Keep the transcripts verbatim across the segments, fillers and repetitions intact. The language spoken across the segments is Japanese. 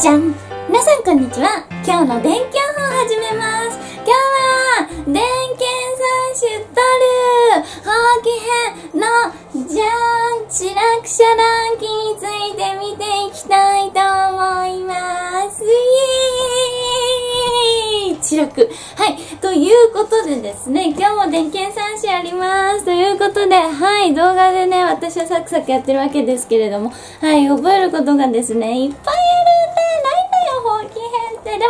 じゃん。皆さんこんにちは。今日の電気予報始めます。今日は電気三種取る法規編のじゃん知覧記者ランキングについて見ていきたいと思います。イエーイ知覧。はい、ということでですね、今日も電気三種ありますということで、はい、動画でね、私はサクサクやってるわけですけれども、はい、覚えることがですね、いっぱい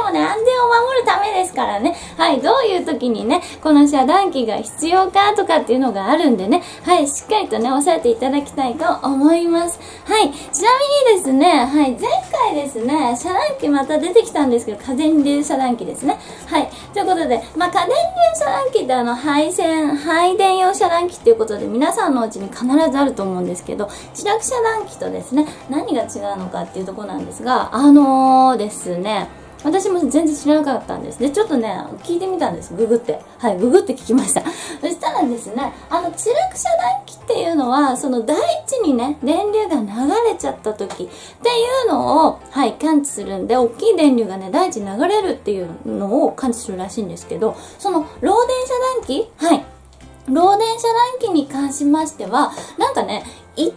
安全を守るためですからね。はい、どういう時にね、この遮断機が必要かとかっていうのがあるんでね、はい、しっかりとね、押さえていただきたいと思います。はい、ちなみにですね、はい、前回ですね、遮断機また出てきたんですけど、過電流遮断機ですね。はい、ということで、まあ、過電流遮断機ってあの、配線、配電用遮断機っていうことで、皆さんのうちに必ずあると思うんですけど、知覧遮断機とですね、何が違うのかっていうところなんですが、あのーですね、私も全然知らなかったんです。で、ちょっとね、聞いてみたんです。ググって。はい、ググって聞きました。そしたらですね、あの、知覧遮断機っていうのは、その大地にね、電流が流れちゃった時っていうのを、はい、感知するんで、大きい電流がね、大地に流れるっていうのを感知するらしいんですけど、その、漏電遮断機はい。漏電遮断機に関しましては、なんかね、行って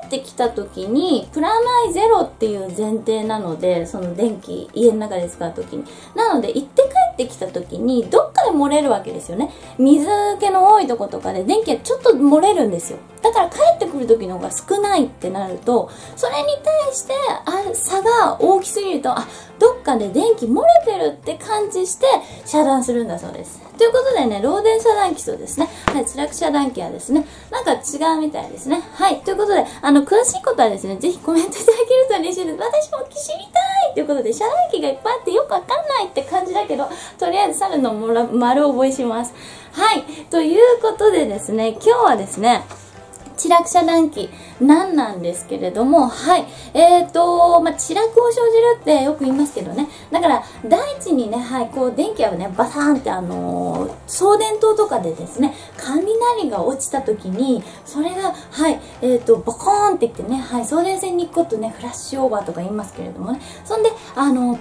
帰ってきた時にプラマイゼロっていう前提なので、その電気家の中で使う時になので、行って帰ってきた時にどっかで漏れるわけですよね。水気の多いとことかで電気がちょっと漏れるんですよ。だから帰ってくる時の方が少ないってなると、それに対してあ差が大きすぎると、あどっかで電気漏れてるって感知して遮断するんだそうです。ということでね、漏電遮断機とですね、はい、知覧遮断機はですね、なんか違うみたいですね。はい、ということで、あの、詳しいことはですね、ぜひコメントいただけると嬉しいです。私も知りたいということで、遮断機がいっぱいあってよくわかんないって感じだけど、とりあえず猿の丸を覚えします。はい、ということでですね、今日はですね、知覧遮断機なんなんですけれども、はい、えーと、まあ、知覧を生じるってよく言いますけどね、だから大地にね、はい、こう電気がね、バサーンってあのー、送電塔とかでですね、雷が落ちた時に、それが、はい、えーと、ボコーンってきてね、はい、送電線に行くことね、フラッシュオーバーとか言いますけれどもね、そんで、あのー、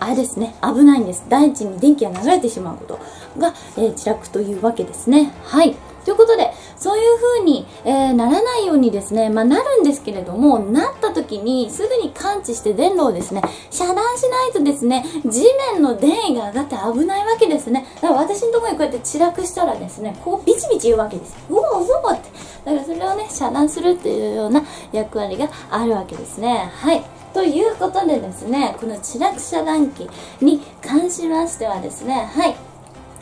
あれですね、危ないんです。大地に電気が流れてしまうことが、えー、知覧というわけですね。はい。ということで、そういう風に、えー、ならないようにですね、まあ、なるんですけれども、なった時にすぐに感知して電路をですね、遮断しないとですね、地面の電位が上がって危ないわけですね。だから私のところにこうやって知覧したらですね、こうビチビチ言うわけです。うおうおうって。だからそれをね、遮断するっていうような役割があるわけですね。はい。ということでですね、この知覧遮断機に関しましてはですね、はい。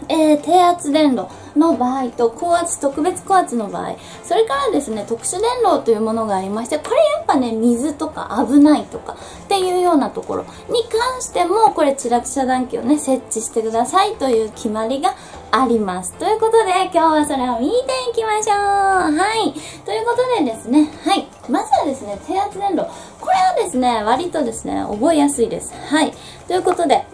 えー、低圧電路の場合と高圧、特別高圧の場合、それからですね、特殊電路というものがありまして、これやっぱね、水とか危ないとかっていうようなところに関しても、これ知覧遮断機をね、設置してくださいという決まりがあります。ということで、今日はそれを見ていきましょう。はい。ということでですね、はい。まずはですね、低圧電路。これはですね、割とですね、覚えやすいです。はい。ということで、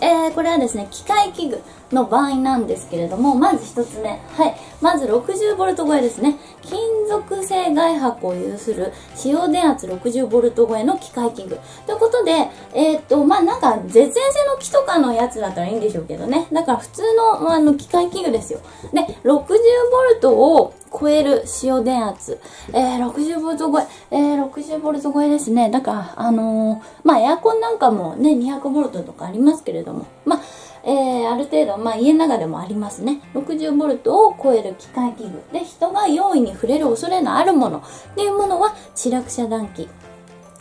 えー、これはですね、機械器具の場合なんですけれども、まず一つ目。はい。まず ろくじゅうボルト 超えですね。金属製外箱を有する使用電圧 ろくじゅうボルト 超えの機械器具。ということで、えー、っと、まあ、なんか、絶縁性の木とかのやつだったらいいんでしょうけどね。だから普通の、あの、機械器具ですよ。で、ろくじゅうボルト を超える使用電圧。えー、ろくじゅうボルト 超え。えー、ろくじゅうボルト 超えですね。だから、あのー、まあ、エアコンなんかもね、にひゃくボルト とかありますけれども。まあえー、ある程度、まあ、家の中でもありますね。ろくじゅうボルト を超える機械器具。で、人が容易に触れる恐れのあるものっていうものは、知覧遮断機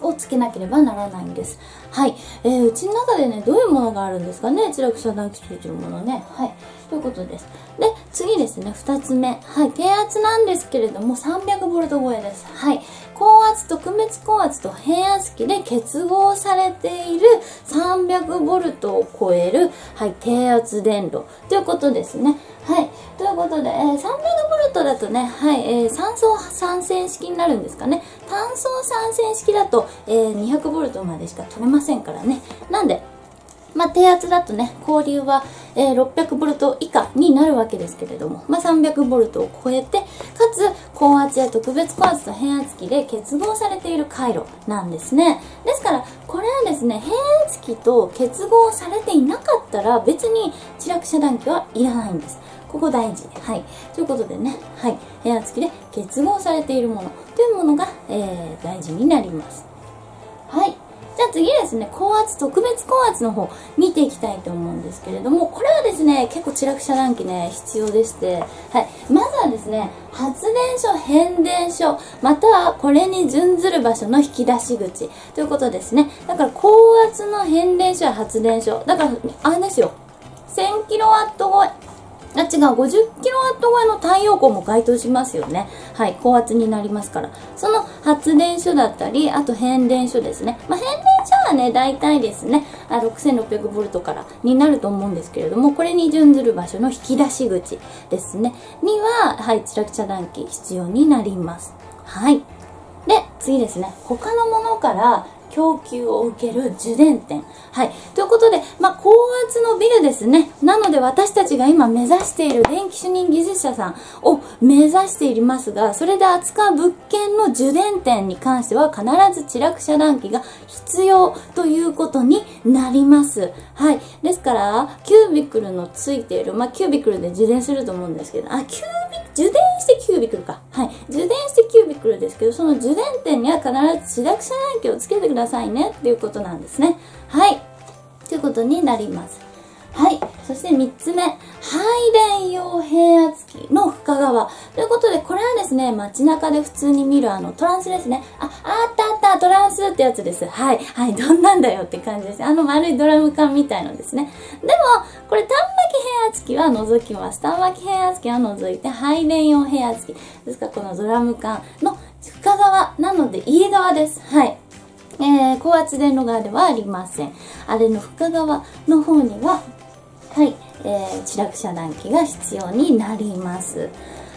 をつけなければならないんです。はい。えー、うちの中でね、どういうものがあるんですかね。知覧遮断機ついてるものね。はい。ということです。で、次ですね、二つ目。はい。低圧なんですけれども、さんびゃくボルト 超えです。はい。高圧、特別高圧と変圧器で結合されているさんびゃくボルトを超える、はい、低圧電路ということですね。はい。ということで、えー、さんびゃくボルト だとね、はい、えー、三相三線式になるんですかね。単相三線式だと、えー、にひゃくボルト までしか取れませんからね。なんで、まあ、低圧だとね、交流は、えー、ろっぴゃくボルト 以下になるわけですけれども、まあ、さんびゃくボルト を超えて、かつ、高圧や特別高圧と変圧器で結合されている回路なんですね。ですから、これはですね、変圧器と結合されていなかったら別に地絡遮断器はいらないんです。ここ大事。はい。ということでね、はい。変圧器で結合されているものというものが、えー、大事になります。はい。じゃあ次ですね、高圧、特別高圧の方見ていきたいと思うんですけれども、これはですね、結構地絡遮断器ね、必要でして、はい。まずはですね、発電所、変電所、またはこれに準ずる場所の引き出し口ということですね。だから高圧の変電所や発電所、だから、あれですよ、せんキロワット 超え、あ、違う、ごじゅっキロワット 超えの太陽光も該当しますよね。はい、高圧になりますから。その発電所だったり、あと変電所ですね。まあ、変電所はね、大体ですね、ろくせんろっぴゃくボルト からになると思うんですけれども、これに準ずる場所の引き出し口ですね。には、はい、地絡遮断器必要になります。はい。で、次ですね、他のものから、供給を受ける受電点。はい。ということで、まあ、高圧のビルですね。なので、私たちが今目指している電気主任技術者さんを目指していますが、それで扱う物件の受電点に関しては、必ず地絡遮断器が必要ということになります。はい。ですから、キュービクルのついている、まあ、キュービクルで受電すると思うんですけど、あ、キュービクル受電してキュービクルか。はい。受電してキュービクルですけど、その受電点には必ず地絡遮断器をつけてくださいねっていうことなんですね。はい。ということになります。はい。そしてみっつめ、配電用変圧器の深側。ということで、これはですね、街中で普通に見るあのトランスですね。あ、あったあった、トランスってやつです。はい。はい、どんなんだよって感じです。あの丸いドラム缶みたいのですね。でも、これ単巻変圧器は除きます。単巻変圧器は除いて、配電用変圧器。ですから、このドラム缶の深側なので、家側です。はい。えー、高圧電路側ではありません。あれの深側の方には、はい、えー、地絡遮断器が必要になります。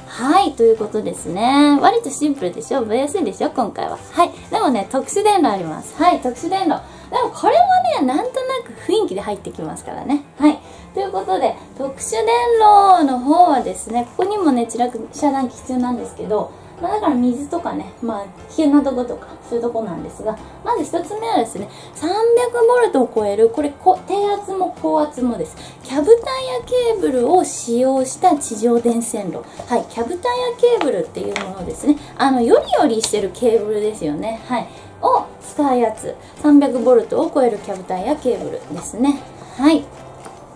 はい、ということですね。割とシンプルでしょ？覚えやすいでしょ？今回は。はい。でもね、特殊電路あります。はい、特殊電路。でもこれもね、なんとなく雰囲気で入ってきますからね。はい。ということで、特殊電路の方はですね、ここにもね、地絡遮断器必要なんですけど、まあ、だから水とかね、まあ、危険なとことか、そういうとこなんですが、まず一つ目はですね、さんびゃくボルトを超える、これ、低圧も高圧もです。キャブタイヤケーブルを使用した地上電線路。はい、キャブタイヤケーブルっていうものですね。あの、よりよりしてるケーブルですよね。はい。を使うやつ。さんびゃくボルトを超えるキャブタイヤケーブルですね。はい。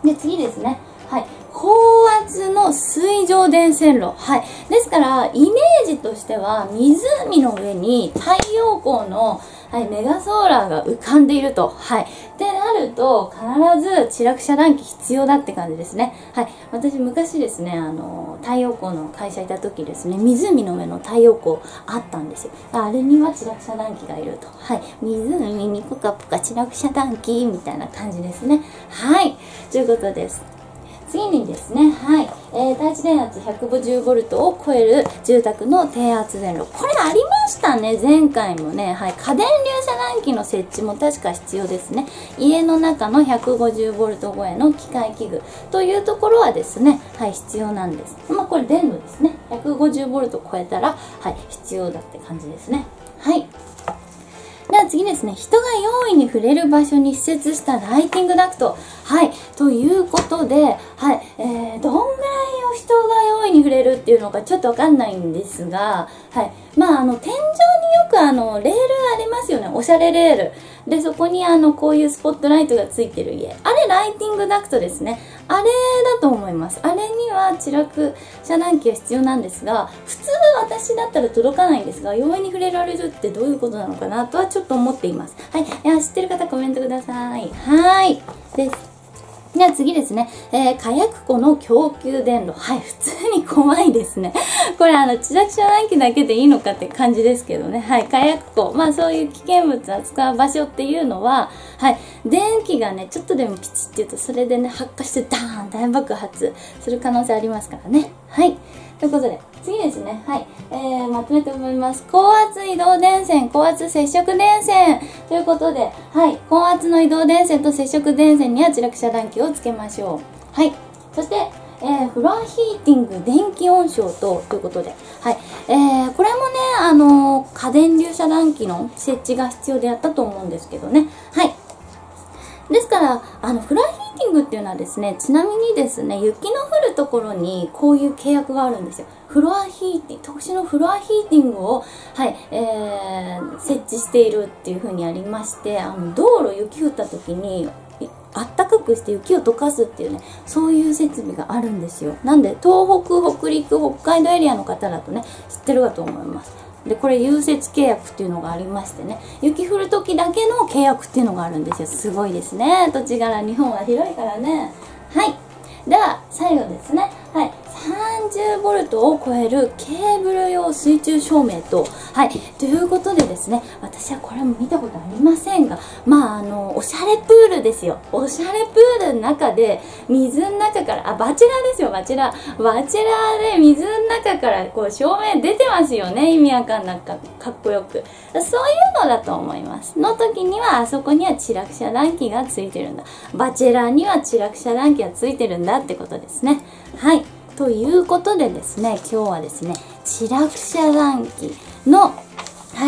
で、次ですね。はい。高圧の水上電線路。はい。ですから、イメージとしては、湖の上に太陽光の、はい、メガソーラーが浮かんでいると。はい。ってなると、必ず地絡遮断器必要だって感じですね。はい。私、昔ですね、あの、太陽光の会社いた時ですね、湖の上の太陽光あったんですよ。あれには地絡遮断器がいると。はい。湖にポカポカ地絡遮断器みたいな感じですね。はい。ということです。次にですね、はい、えー、対地電圧ひゃくごじゅうボルトを超える住宅の低圧電路。これありましたね、前回もね。はい、過電流遮断器の設置も確か必要ですね。家の中のひゃくごじゅうボルト超えの機械器具というところはですね、はい、必要なんです。まあ、これ電路ですね。ひゃくごじゅうボルト超えたら、はい、必要だって感じですね。はい。では次ですね、人が容易に触れる場所に施設したライティングダクト。はい、ということで、はい、えー、どんぐらいを人が容易に触れるっていうのかちょっとわかんないんですが、はい、まあ、あの、天井によくあの、レールありますよね。おしゃれレール。で、そこにあの、こういうスポットライトがついてる家。あれ、ライティングダクトですね。あれだと思います。あれには地絡遮断器が必要なんですが、普通私だったら届かないんですが、容易に触れられるってどういうことなのかなとはちょっと思っています。はい。いや、知ってる方コメントください。はい。です。では次ですね、えー、火薬庫の供給電路。はい、普通に怖いですね。これあの、地絡遮断器だけでいいのかって感じですけどね。はい、火薬庫。まあそういう危険物扱う場所っていうのは、はい、電気がね、ちょっとでもピチって言うと、それでね、発火してダーン、大爆発する可能性ありますからね。はい。ということで、次ですね。はい。えー、まとめて思います。高圧移動電線、高圧接触電線ということで、はい。高圧の移動電線と接触電線には地絡遮断器をつけましょう。はい。そして、えー、フロアヒーティング、電気温床等ということで、はい。えー、これもね、あのー、過電流遮断器の設置が必要であったと思うんですけどね。はい。ですからあのフライヒーティングっていうのはですね、ちなみにですね、雪の降るところにこういう契約があるんですよ。フロアヒーティング、特殊のフロアヒーティングを、はいえー、設置しているっていうふうにありまして、あの道路雪降った時にあったかくして雪を溶かすっていうね、そういう設備があるんですよ。なんで東北、北陸、北海道エリアの方だとね知ってるかと思います。でこれ融雪契約っていうのがありましてね、雪降る時だけの契約っていうのがあるんですよ。すごいですね、土地柄日本は広いからね。はい、では最後ですね、はい、さんじゅうボルト を超えるケーブル用水中照明と、はい、ということでですね、私はこれも見たことありませんが、まああのおしゃれプールですよ。おしゃれプールの中で水の中から、あ、バチェラーですよ、バチェラー、バチェラーで水の中からこう照明出てますよね、意味わかんなく、かっこよく、そういうのだと思います。の時にはあそこにはチラク遮断機がついてるんだ、バチェラーにはチラク遮断機がついてるんだってことですね。はい、ということでですね、今日はですね、チラク遮断機の、は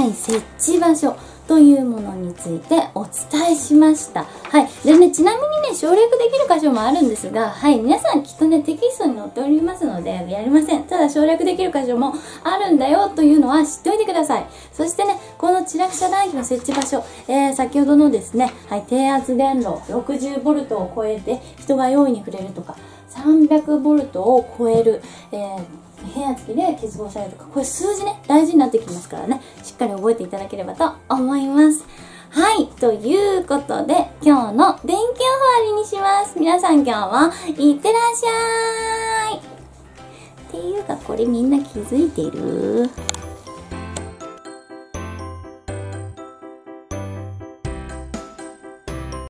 い、設置場所というものについてお伝えしました。はい。でね、ちなみにね、省略できる箇所もあるんですが、はい、皆さんきっとね、テキストに載っておりますので、やりません。ただ省略できる箇所もあるんだよというのは知っておいてください。そしてね、このチラク遮断機の設置場所、えー、先ほどのですね、はい、低圧電路ろくじゅうボルトを超えて人が容易に触れるとか、さんびゃくボルトを超える、えー、変圧器で結合されるとか、これ数字ね、大事になってきますからね、しっかり覚えていただければと思います。はい、ということで、今日の勉強を終わりにします。皆さん今日もいってらっしゃーい。っていうか、これみんな気づいてる？